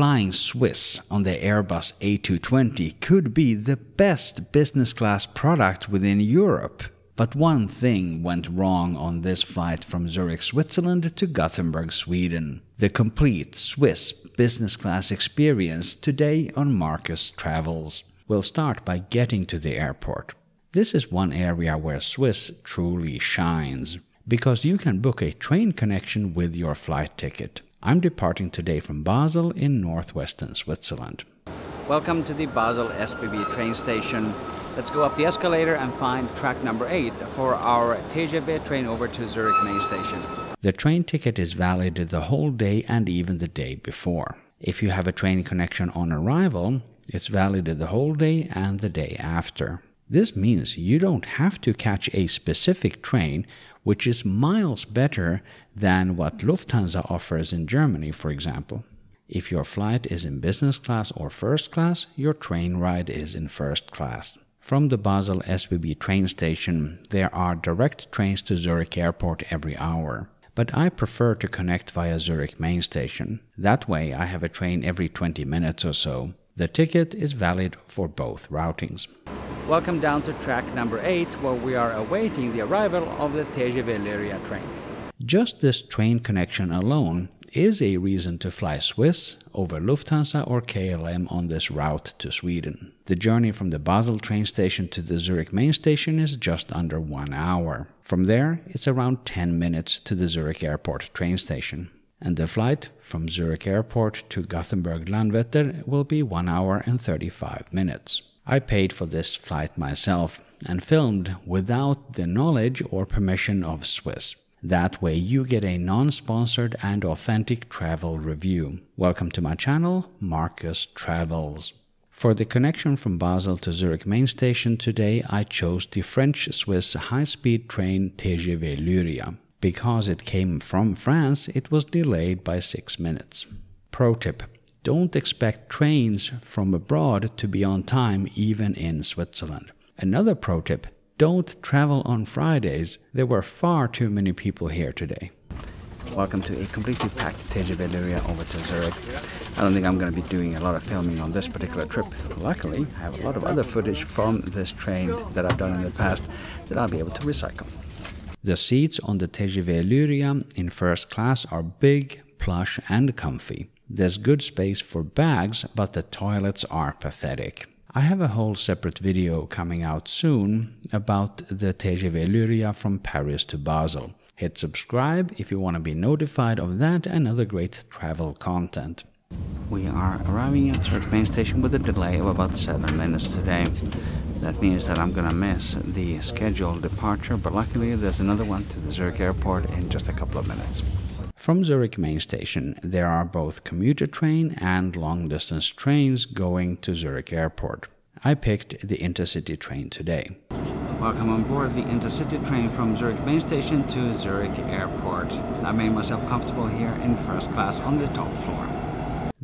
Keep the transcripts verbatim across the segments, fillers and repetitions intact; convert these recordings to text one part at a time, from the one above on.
flying Swiss on the Airbus A two twenty could be the best business class product within Europe. But one thing went wrong on this flight from Zurich, Switzerland to Gothenburg, Sweden. The complete Swiss business class experience today on Markus Travels. We'll start by getting to the airport. This is one area where Swiss truly shines, because you can book a train connection with your flight ticket. I'm departing today from Basel in northwestern Switzerland. Welcome to the Basel S B B train station. Let's go up the escalator and find track number eight for our T G V train over to Zurich main station. The train ticket is valid the whole day and even the day before. If you have a train connection on arrival, it's valid the whole day and the day after. This means you don't have to catch a specific train, which is miles better than what Lufthansa offers in Germany, for example. If your flight is in business class or first class, your train ride is in first class. From the Basel S B B train station, there are direct trains to Zurich Airport every hour, but I prefer to connect via Zurich main station. That way I have a train every twenty minutes or so. The ticket is valid for both routings. Welcome down to track number eight, where we are awaiting the arrival of the T G V Lyria train. Just this train connection alone is a reason to fly Swiss over Lufthansa or K L M on this route to Sweden. The journey from the Basel train station to the Zurich main station is just under one hour. From there, it's around ten minutes to the Zurich airport train station. And the flight from Zurich airport to Gothenburg Landvetter will be one hour and thirty-five minutes. I paid for this flight myself and filmed without the knowledge or permission of Swiss. That way you get a non-sponsored and authentic travel review. Welcome to my channel, Markus Travels. For the connection from Basel to Zurich main station today, I chose the French-Swiss high-speed train T G V Lyria. Because it came from France, it was delayed by six minutes. Pro tip: don't expect trains from abroad to be on time, even in Switzerland. Another pro tip: don't travel on Fridays. There were far too many people here today. Welcome to a completely packed T G V Lyria over to Zurich. I don't think I'm going to be doing a lot of filming on this particular trip. Luckily, I have a lot of other footage from this train that I've done in the past that I'll be able to recycle. The seats on the T G V Lyria in first class are big, plush and comfy. There's good space for bags, but the toilets are pathetic. I have a whole separate video coming out soon about the T G V Lyria from Paris to Basel. Hit subscribe if you want to be notified of that and other great travel content. We are arriving at Zurich main station with a delay of about seven minutes today. That means that I'm going to miss the scheduled departure, but luckily there's another one to the Zurich airport in just a couple of minutes. From Zurich main station, there are both commuter train and long-distance trains going to Zurich airport. I picked the intercity train today. Welcome on board the intercity train from Zurich main station to Zurich airport. I made myself comfortable here in first class on the top floor.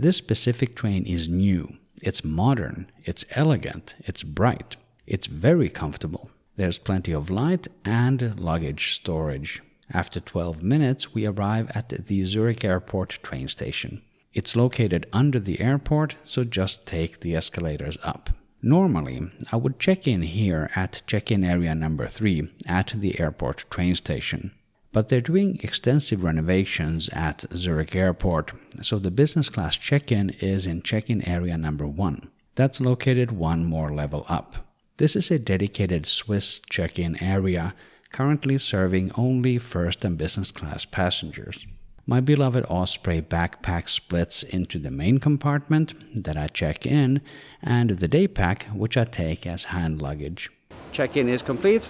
This specific train is new. It's modern, it's elegant, it's bright, it's very comfortable. There's plenty of light and luggage storage. After twelve minutes, we arrive at the Zurich Airport train station. It's located under the airport, so just take the escalators up. Normally, I would check in here at check-in area number three at the airport train station. But they're doing extensive renovations at Zurich Airport, so the business class check-in is in check-in area number one. That's located one more level up. This is a dedicated Swiss check-in area, currently serving only first and business class passengers. My beloved Osprey backpack splits into the main compartment that I check in and the day pack, which I take as hand luggage. Check-in is complete.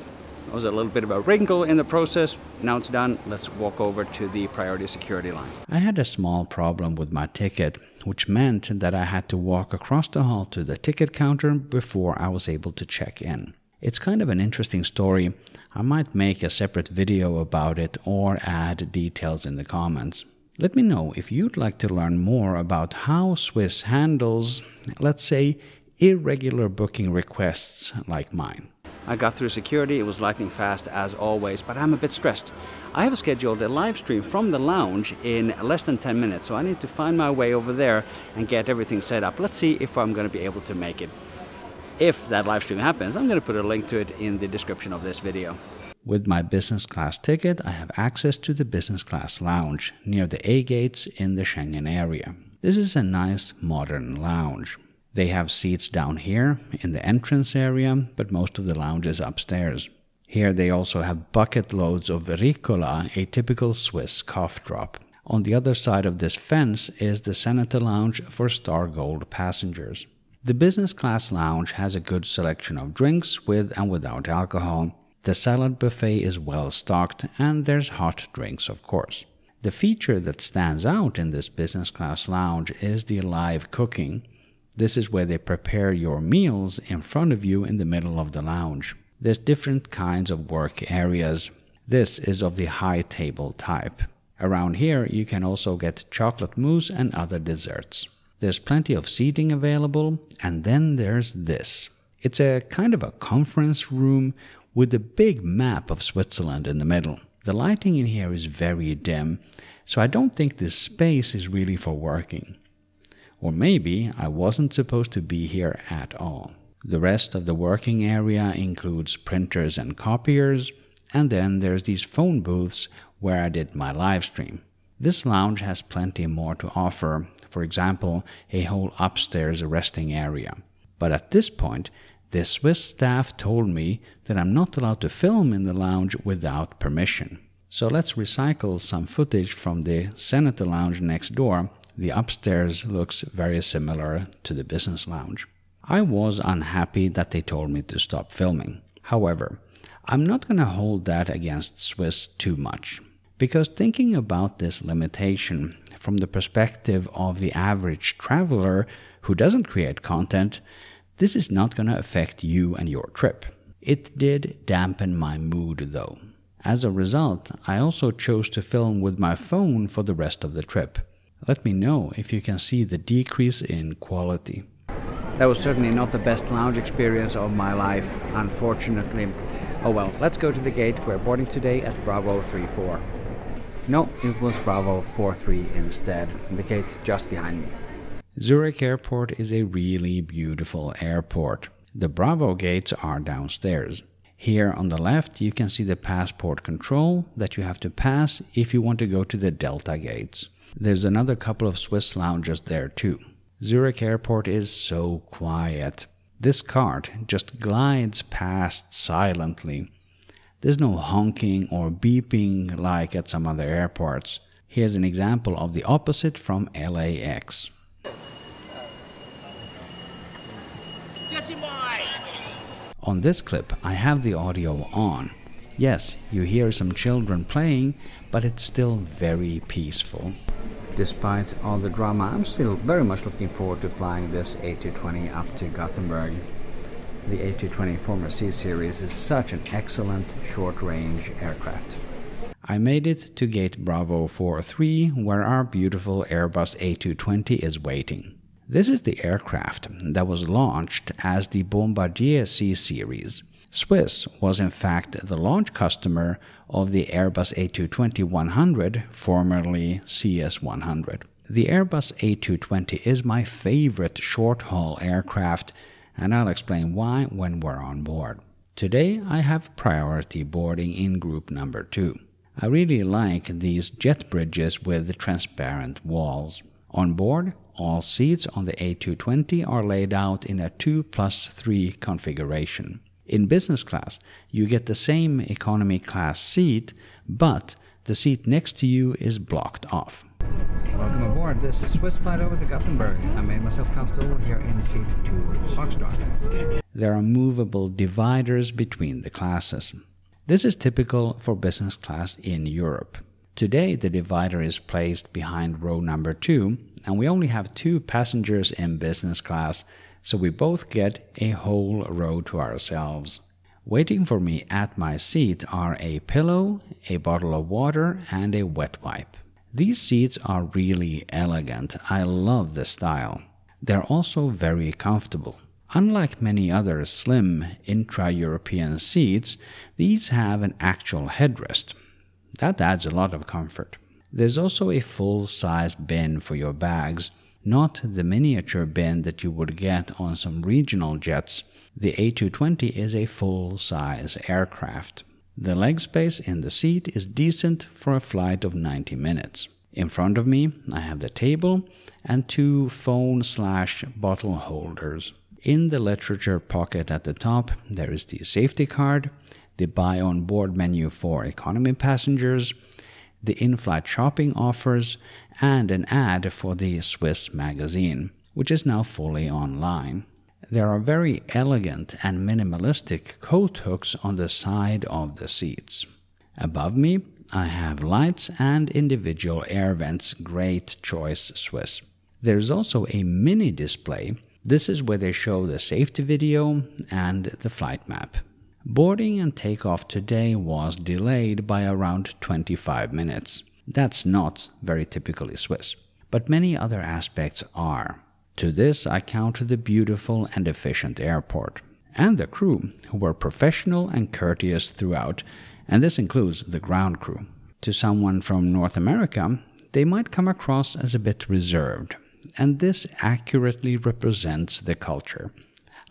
There was a little bit of a wrinkle in the process. Now it's done. Let's walk over to the priority security line. I had a small problem with my ticket, which meant that I had to walk across the hall to the ticket counter before I was able to check in. It's kind of an interesting story. I might make a separate video about it or add details in the comments. Let me know if you'd like to learn more about how Swiss handles, let's say, irregular booking requests like mine. I got through security, it was lightning fast as always, but I'm a bit stressed. I have scheduled a live stream from the lounge in less than ten minutes, so I need to find my way over there and get everything set up. Let's see if I'm going to be able to make it. If that live stream happens, I'm going to put a link to it in the description of this video. With my business class ticket, I have access to the business class lounge near the A gates in the Schengen area. This is a nice modern lounge. They have seats down here in the entrance area, but most of the lounge is upstairs. Here they also have bucket loads of Ricola, a typical Swiss cough drop. On the other side of this fence is the Senator Lounge for Star Gold passengers. The business class lounge has a good selection of drinks with and without alcohol. The salad buffet is well stocked, and there's hot drinks, of course. The feature that stands out in this business class lounge is the live cooking. This is where they prepare your meals in front of you in the middle of the lounge. There's different kinds of work areas. This is of the high table type. Around here you can also get chocolate mousse and other desserts. There's plenty of seating available, and then there's this. It's a kind of a conference room with a big map of Switzerland in the middle. The lighting in here is very dim, so I don't think this space is really for working. Or maybe I wasn't supposed to be here at all. The rest of the working area includes printers and copiers, and then there's these phone booths where I did my live stream. This lounge has plenty more to offer, for example, a whole upstairs resting area. But at this point, the Swiss staff told me that I'm not allowed to film in the lounge without permission. So let's recycle some footage from the Senator Lounge next door. The upstairs looks very similar to the business lounge. I was unhappy that they told me to stop filming. However, I'm not going to hold that against Swiss too much. Because thinking about this limitation from the perspective of the average traveler who doesn't create content, this is not going to affect you and your trip. It did dampen my mood though. As a result, I also chose to film with my phone for the rest of the trip. Let me know if you can see the decrease in quality. That was certainly not the best lounge experience of my life, unfortunately. Oh well, let's go to the gate. We're boarding today at Bravo three four. No, it was Bravo four three instead, the gate just behind me. Zurich Airport is a really beautiful airport. The Bravo gates are downstairs. Here on the left you can see the passport control that you have to pass if you want to go to the Delta gates. There's another couple of Swiss lounges there too. Zurich Airport is so quiet. This cart just glides past silently. There's no honking or beeping like at some other airports. Here's an example of the opposite from L A X. On this clip, I have the audio on. Yes, you hear some children playing, but it's still very peaceful. Despite all the drama, I'm still very much looking forward to flying this A two twenty up to Gothenburg. The A two twenty former C series is such an excellent short-range aircraft. I made it to gate Bravo four three, where our beautiful Airbus A two twenty is waiting. This is the aircraft that was launched as the Bombardier C series. Swiss was in fact the launch customer of the Airbus A two twenty one hundred, formerly C S one hundred. The Airbus A two twenty is my favorite short-haul aircraft, and I'll explain why when we're on board. Today I have priority boarding in group number two. I really like these jet bridges with the transparent walls. On board, all seats on the A two twenty are laid out in a two plus three configuration. In business class, you get the same economy class seat, but the seat next to you is blocked off. Welcome aboard this Swiss flight over to Gothenburg. I made myself comfortable here in seat two. There are movable dividers between the classes. This is typical for business class in Europe. Today the divider is placed behind row number two, and we only have two passengers in business class, so we both get a whole row to ourselves. Waiting for me at my seat are a pillow, a bottle of water, and a wet wipe. These seats are really elegant. I love the style. They're also very comfortable. Unlike many other slim intra-European seats, these have an actual headrest. That adds a lot of comfort. There's also a full-size bin for your bags, not the miniature bin that you would get on some regional jets. The A two twenty is a full-size aircraft. The leg space in the seat is decent for a flight of ninety minutes. In front of me, I have the table and two phone slash bottle holders. In the literature pocket at the top, there is the safety card, the buy on board menu for economy passengers, the in-flight shopping offers, and an ad for the SWISS magazine, which is now fully online. There are very elegant and minimalistic coat hooks on the side of the seats. Above me, I have lights and individual air vents, great choice SWISS. There's also a mini display. This is where they show the safety video and the flight map. Boarding and takeoff today was delayed by around twenty-five minutes. That's not very typically SWISS, but many other aspects are. To this I count the beautiful and efficient airport, and the crew, who were professional and courteous throughout, and this includes the ground crew. To someone from North America, they might come across as a bit reserved, and this accurately represents the culture.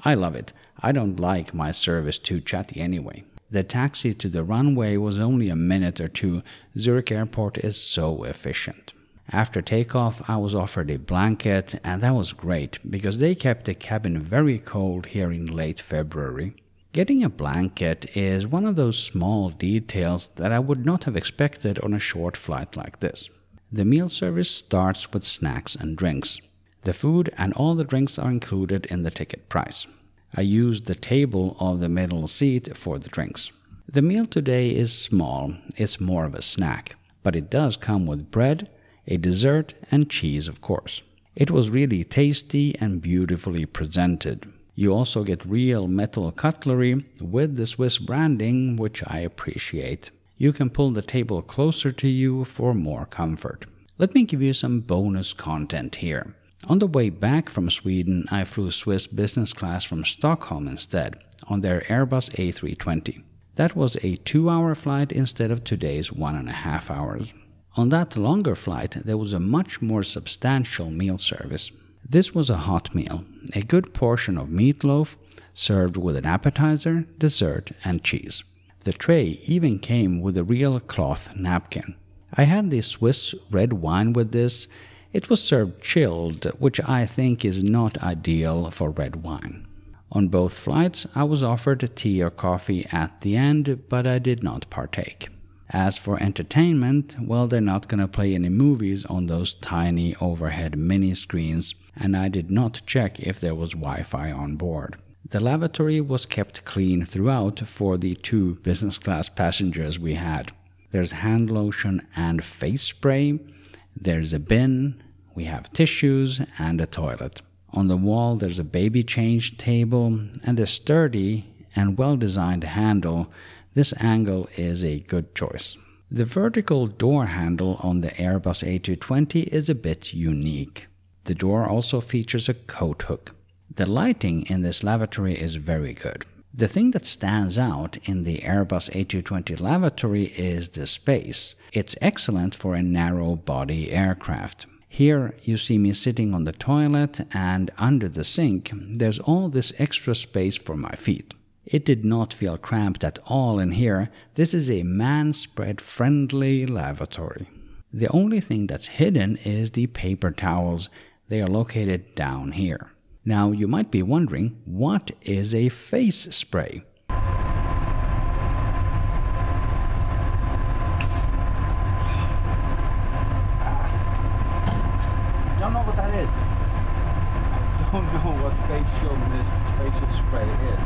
I love it. I don't like my service too chatty anyway. The taxi to the runway was only a minute or two. Zurich Airport is so efficient. After takeoff, I was offered a blanket, and that was great because they kept the cabin very cold here in late February. Getting a blanket is one of those small details that I would not have expected on a short flight like this. The meal service starts with snacks and drinks. The food and all the drinks are included in the ticket price. I used the table of the middle seat for the drinks. The meal today is small, it's more of a snack, but it does come with bread, a dessert, and cheese, of course. It was really tasty and beautifully presented. You also get real metal cutlery with the SWISS branding, which I appreciate. You can pull the table closer to you for more comfort. Let me give you some bonus content here. On the way back from Sweden, I flew SWISS business class from Stockholm instead, on their Airbus A three twenty. That was a two-hour flight instead of today's one and a half hours. On that longer flight, there was a much more substantial meal service. This was a hot meal, a good portion of meatloaf, served with an appetizer, dessert, and cheese. The tray even came with a real cloth napkin. I had the SWISS red wine with this. It was served chilled, which I think is not ideal for red wine. On both flights, I was offered tea or coffee at the end, but I did not partake. As for entertainment, well, they're not gonna play any movies on those tiny overhead mini screens, and I did not check if there was Wi-Fi on board. The lavatory was kept clean throughout for the two business class passengers we had. There's hand lotion and face spray, there's a bin, we have tissues and a toilet. On the wall there's a baby change table and a sturdy and well-designed handle. This angle is a good choice. The vertical door handle on the Airbus A two twenty is a bit unique. The door also features a coat hook. The lighting in this lavatory is very good. The thing that stands out in the Airbus A two twenty lavatory is the space. It's excellent for a narrow-body aircraft. Here you see me sitting on the toilet, and under the sink there's all this extra space for my feet. It did not feel cramped at all in here. This is a man-spread friendly lavatory. The only thing that's hidden is the paper towels. They are located down here. Now you might be wondering, what is a face spray? I don't know what that is. I don't know what facial, this facial spray is.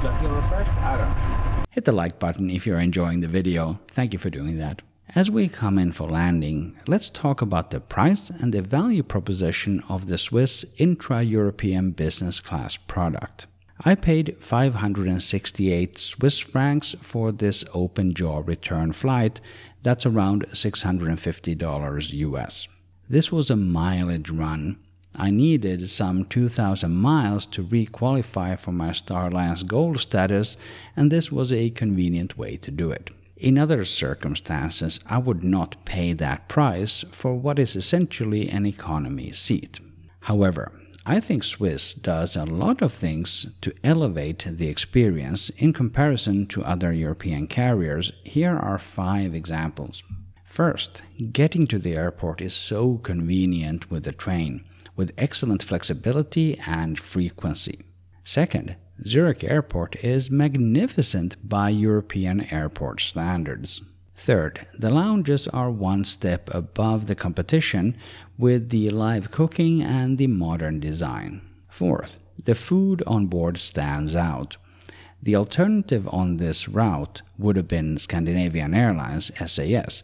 Do I feel refreshed? I don't know. Hit the like button if you're enjoying the video. Thank you for doing that. As we come in for landing, let's talk about the price and the value proposition of the SWISS intra-European business class product. I paid five hundred sixty-eight Swiss francs for this open jaw return flight. That's around six hundred fifty dollars U S. This was a mileage run. I needed some two thousand miles to re-qualify for my Star Alliance Gold status, and this was a convenient way to do it. In other circumstances, I would not pay that price for what is essentially an economy seat. However, I think Swiss does a lot of things to elevate the experience in comparison to other European carriers. Here are five examples. First, getting to the airport is so convenient with the train, with excellent flexibility and frequency. Second, Zurich Airport is magnificent by European airport standards. Third, the lounges are one step above the competition with the live cooking and the modern design. Fourth, the food on board stands out. The alternative on this route would have been Scandinavian Airlines S A S,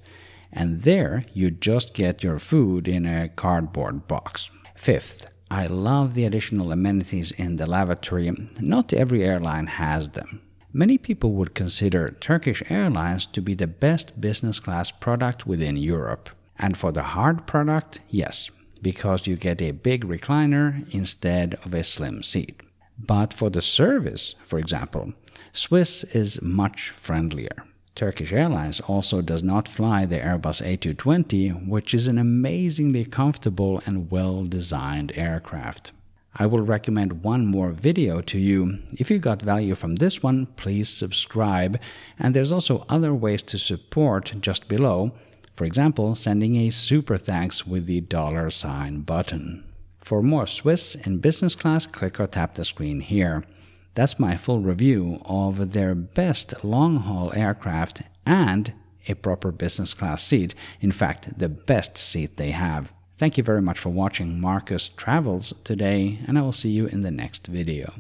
and there you just get your food in a cardboard box. Fifth, I love the additional amenities in the lavatory. Not every airline has them. Many people would consider Turkish Airlines to be the best business class product within Europe. And for the hard product, yes, because you get a big recliner instead of a slim seat. But for the service, for example, Swiss is much friendlier. Turkish Airlines also does not fly the Airbus A two twenty, which is an amazingly comfortable and well-designed aircraft. I will recommend one more video to you. If you got value from this one, please subscribe. And there's also other ways to support just below, for example, sending a super thanks with the dollar sign button. For more Swiss in business class, click or tap the screen here. That's my full review of their best long-haul aircraft and a proper business class seat, in fact, the best seat they have. Thank you very much for watching Markus Travels today, and I will see you in the next video.